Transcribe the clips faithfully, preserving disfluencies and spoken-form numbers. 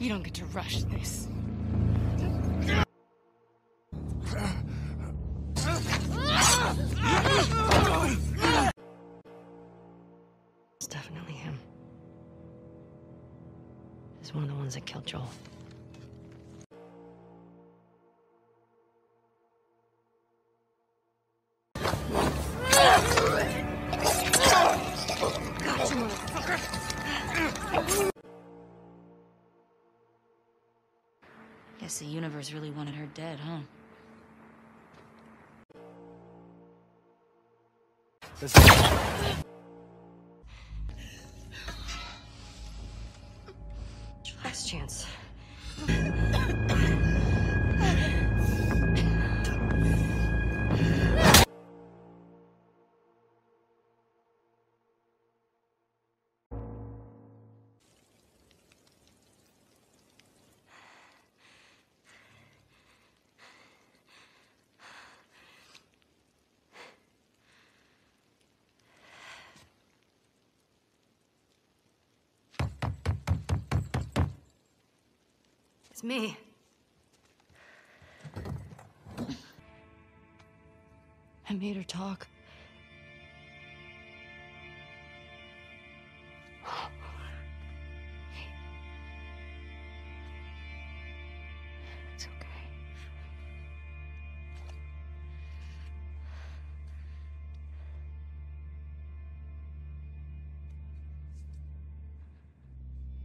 You don't get to rush this. It's definitely him. He's one of the ones that killed Joel. Guess the universe really wanted her dead, huh? This last chance. It's me. I made her talk. It's okay.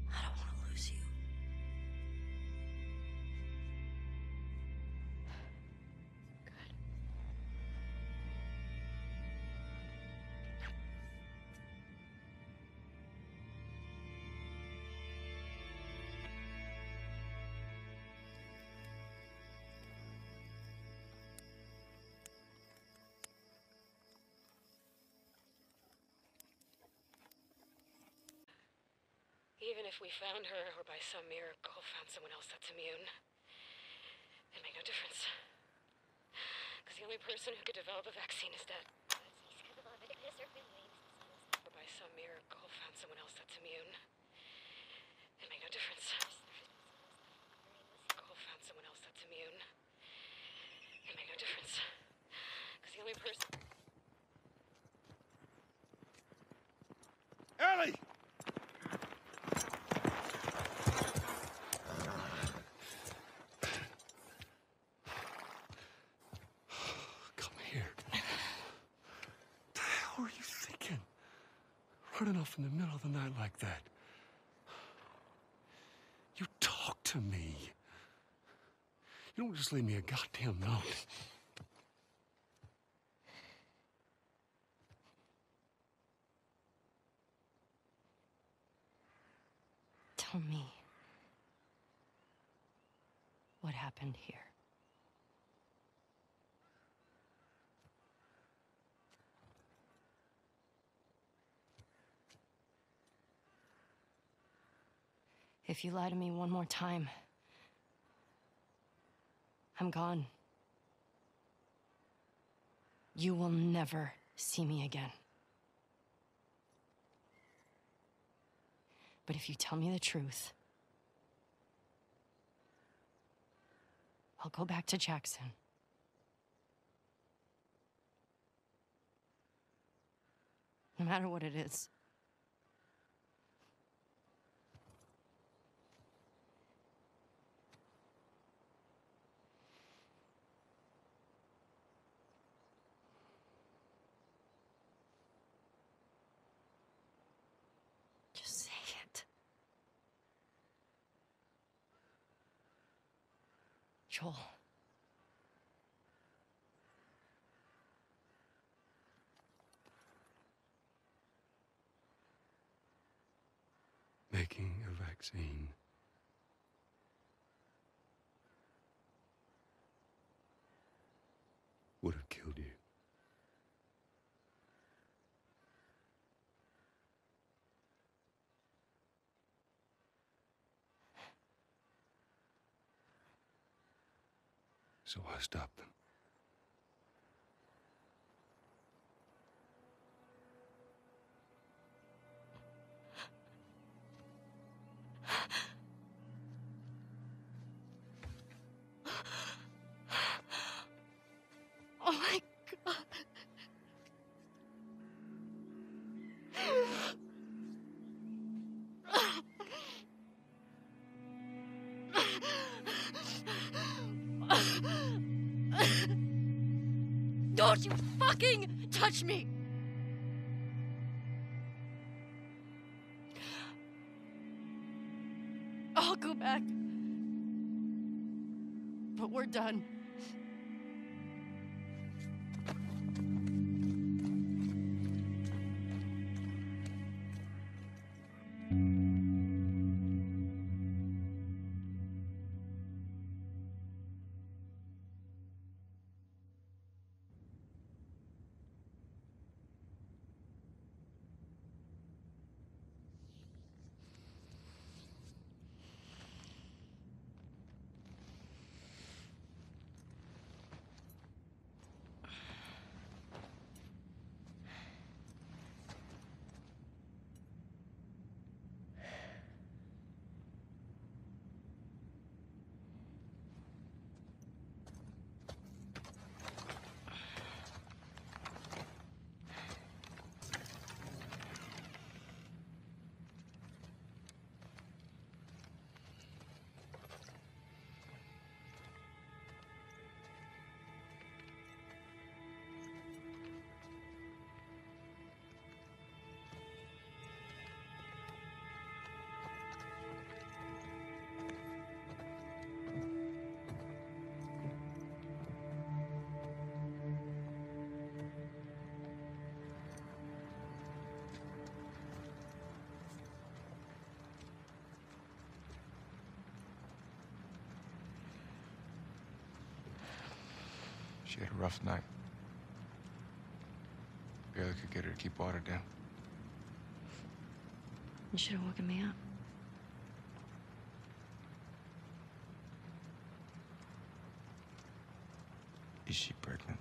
I don't want to lose you. Even if we found her, or by some miracle found someone else that's immune, it'd make no difference. Because the only person who could develop a vaccine is dead. Or by some miracle found someone else that's immune, it'd make no difference. Found someone else that's immune, it'd make no difference. Because the only person. Ellie! Running off in the middle of the night like that. You talk to me. You don't just leave me a goddamn note. Tell me what happened here. If you lie to me one more time, I'm gone. You will never see me again. But if you tell me the truth, I'll go back to Jackson. No matter what it is. Joel. Making a vaccine. Would have killed you. So I stopped them. Don't you fucking touch me! I'll go back. But we're done. She had a rough night. Barely could get her to keep water down. You should have woken me up. Is she pregnant?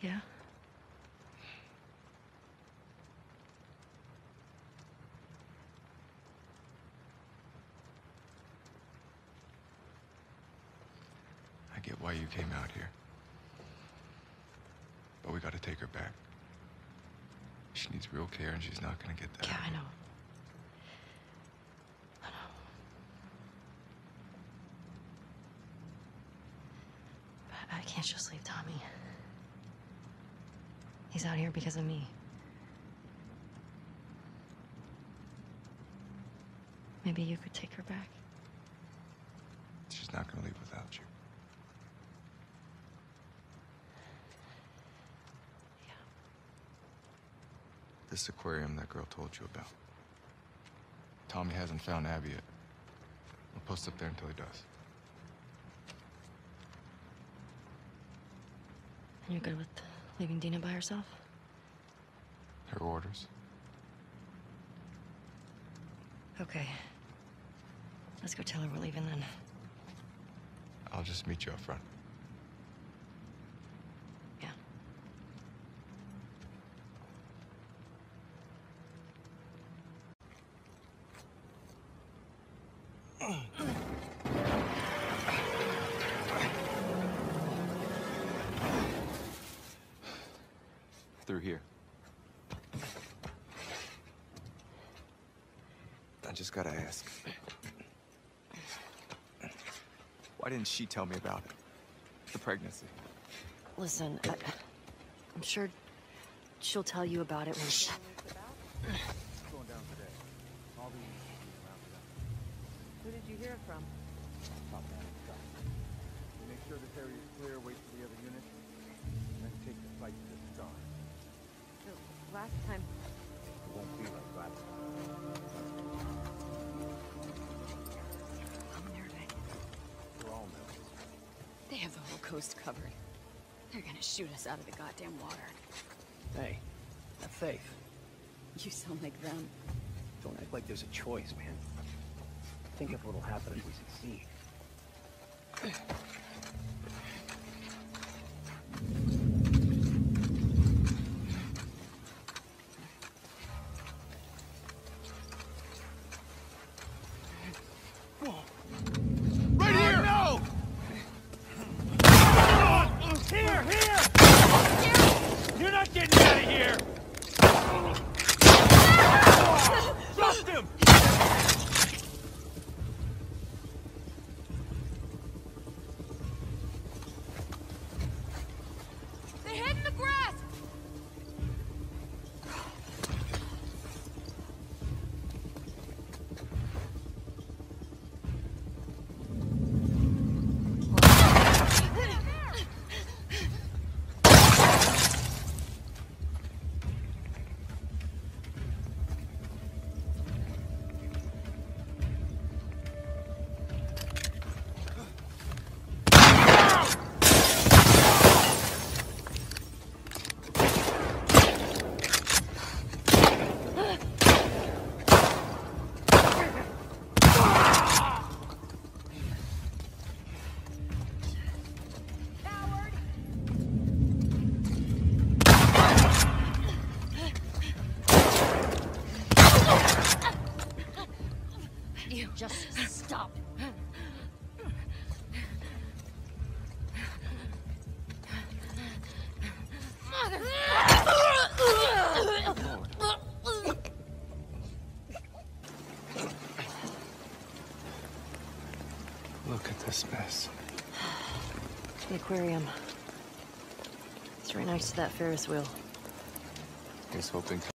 Yeah. Get why you came out here. But we gotta take her back. She needs real care and she's not gonna get that. Yeah, I know. I know. But I can't just leave Tommy. He's out here because of me. Maybe you could take her back. She's not gonna leave without you. This aquarium that girl told you about. Tommy hasn't found Abby yet. We'll post up there until he does. And you're good with leaving Dina by herself? Her orders. Okay. Let's go tell her we're leaving then. I'll just meet you up front. Through here. I just gotta ask. Why didn't she tell me about it? The pregnancy? Listen, I, I'm sure she'll tell you about it when she... going down today. All the Who did you hear from? Top man. Make sure this area is clear, wait for the other unit, and then take the fight to the star. So, last time... It won't be like last time. I'm nervous. We're all nervous. They have the whole coast covered. They're gonna shoot us out of the goddamn water. Hey, have faith. You sound like them. Don't act like there's a choice, man. Think of what'll happen if we succeed. Right here! No! Here, here! You're not getting out of here! Trust him! Look at this mess. It's the aquarium. It's right next to that Ferris wheel. Here's hoping